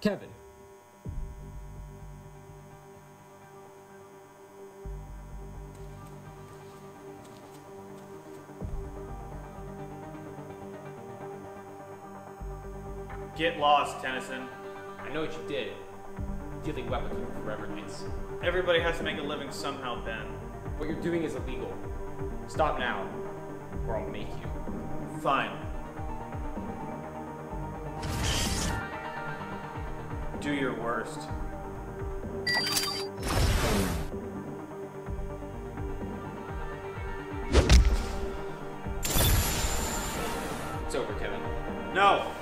Kevin. Get lost, Tennyson. I know what you did. Dealing weapons with forever knights. Everybody has to make a living somehow, Ben. What you're doing is illegal. Stop now, or I'll make you. Fine. Do your worst. It's over, Kevin. No!